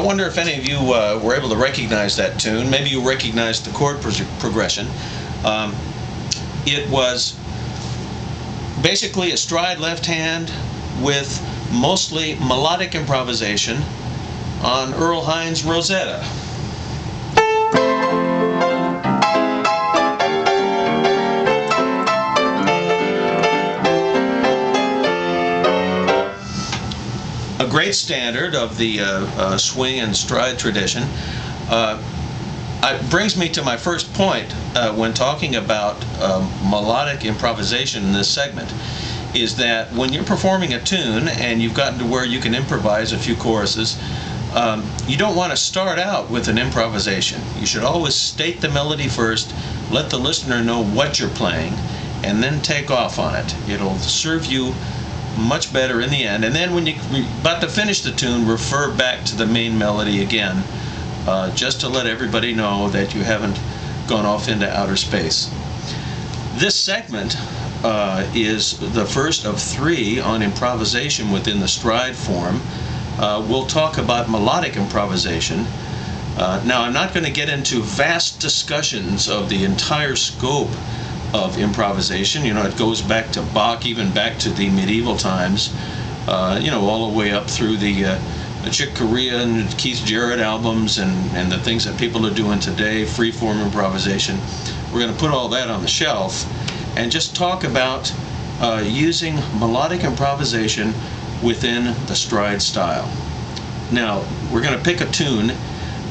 I wonder if any of you were able to recognize that tune. Maybe you recognized the chord progression. It was basically a stride left hand with mostly melodic improvisation on Earl Hines' Rosetta. A great standard of the swing and stride tradition. It brings me to my first point when talking about melodic improvisation in this segment, is that when you're performing a tune and you've gotten to where you can improvise a few choruses, you don't want to start out with an improvisation. You should always state the melody first, let the listener know what you're playing, and then take off on it. It'll serve you much better in the end, and then when you're about to finish the tune, refer back to the main melody again, just to let everybody know that you haven't gone off into outer space. This segment is the first of three on improvisation within the stride form. We'll talk about melodic improvisation. Now, I'm not going to get into vast discussions of the entire scope of improvisation. You know, it goes back to Bach, even back to the medieval times, you know, all the way up through the Chick Corea and Keith Jarrett albums and the things that people are doing today, freeform improvisation. We're going to put all that on the shelf and just talk about using melodic improvisation within the stride style. Now, we're going to pick a tune,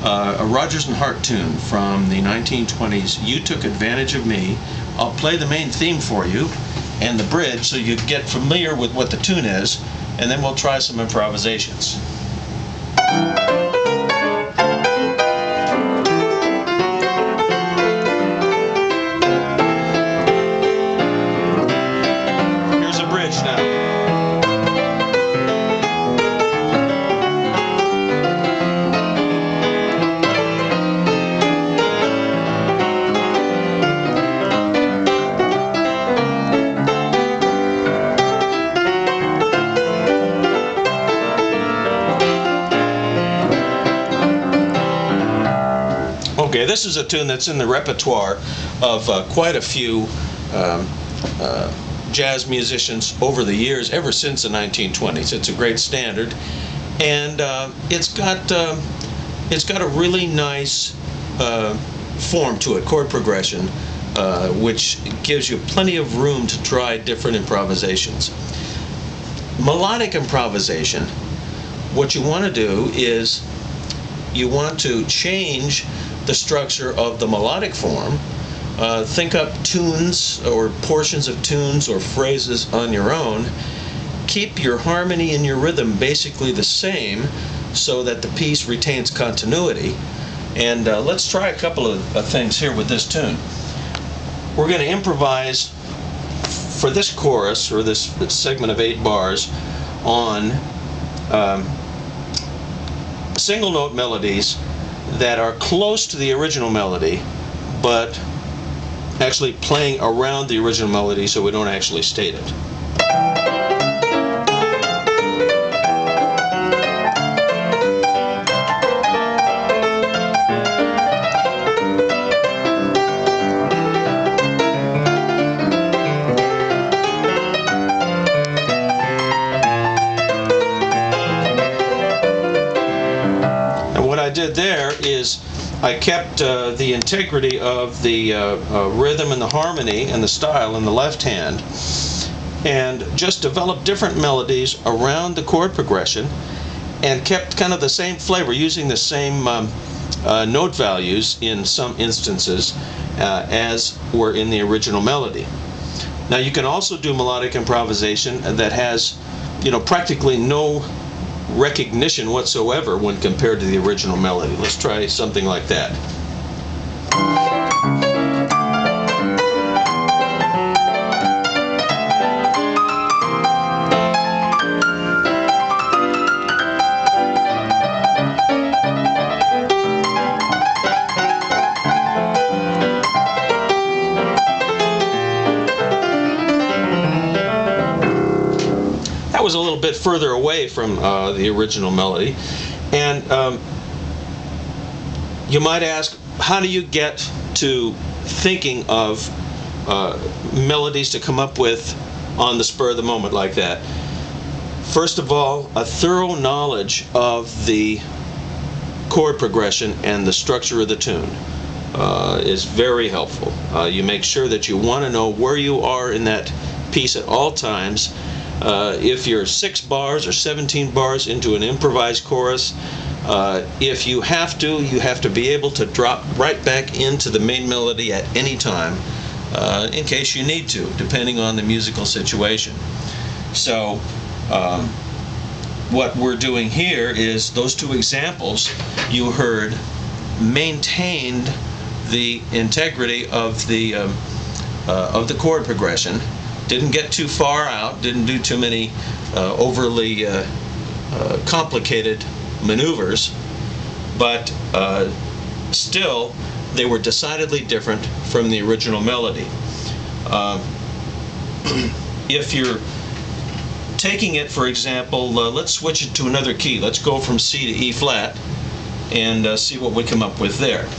a Rodgers and Hart tune from the 1920s, You Took Advantage of Me. I'll play the main theme for you and the bridge so you get familiar with what the tune is, and then we'll try some improvisations. Here's a bridge now. Okay, this is a tune that's in the repertoire of quite a few jazz musicians over the years, ever since the 1920s. It's a great standard, and it's got a really nice form to it, chord progression, which gives you plenty of room to try different improvisations. Melodic improvisation, what you want to do is you want to change the structure of the melodic form. Think up tunes or portions of tunes or phrases on your own. Keep your harmony and your rhythm basically the same so that the piece retains continuity. And let's try a couple of things here with this tune. We're going to improvise for this chorus, or this segment of 8 bars, on single note melodies that are close to the original melody, but actually playing around the original melody so we don't actually state it. There is I kept the integrity of the rhythm and the harmony and the style in the left hand, and just developed different melodies around the chord progression and kept kind of the same flavor, using the same note values in some instances as were in the original melody. Now, you can also do melodic improvisation that has, you know, practically no recognition whatsoever when compared to the original melody. Let's try something like that. That was a little bit further away from the original melody, and You might ask, how do you get to thinking of melodies to come up with on the spur of the moment like that? First of all, a thorough knowledge of the chord progression and the structure of the tune is very helpful. You make sure that you want to know where you are in that piece at all times. If you're 6 bars or 17 bars into an improvised chorus, if you have to be able to drop right back into the main melody at any time in case you need to, depending on the musical situation. So what we're doing here is those two examples you heard maintained the integrity of the chord progression. Didn't get too far out, didn't do too many overly complicated maneuvers, but still they were decidedly different from the original melody. If you're taking it, for example, let's switch it to another key. Let's go from C to E flat and see what we come up with there.